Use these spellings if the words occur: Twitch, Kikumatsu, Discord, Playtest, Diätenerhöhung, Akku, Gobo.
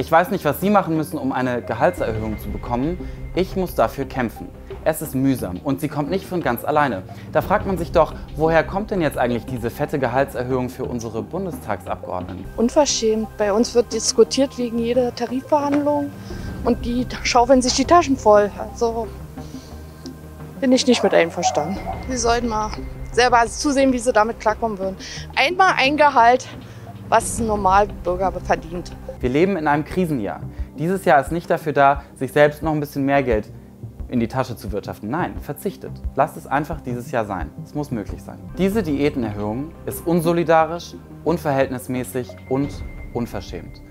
Ich weiß nicht, was Sie machen müssen, um eine Gehaltserhöhung zu bekommen. Ich muss dafür kämpfen. Es ist mühsam und sie kommt nicht von ganz alleine. Da fragt man sich doch, woher kommt denn jetzt eigentlich diese fette Gehaltserhöhung für unsere Bundestagsabgeordneten? Unverschämt. Bei uns wird diskutiert wegen jeder Tarifverhandlung und die schaufeln sich die Taschen voll. Also bin ich nicht mit einverstanden. Sie sollten mal selber zusehen, wie sie damit klarkommen würden. Einmal ein Gehalt, was ein Normalbürger verdient. Wir leben in einem Krisenjahr. Dieses Jahr ist nicht dafür da, sich selbst noch ein bisschen mehr Geld in die Tasche zu wirtschaften. Nein, verzichtet. Lasst es einfach dieses Jahr sein. Es muss möglich sein. Diese Diätenerhöhung ist unsolidarisch, unverhältnismäßig und unverschämt.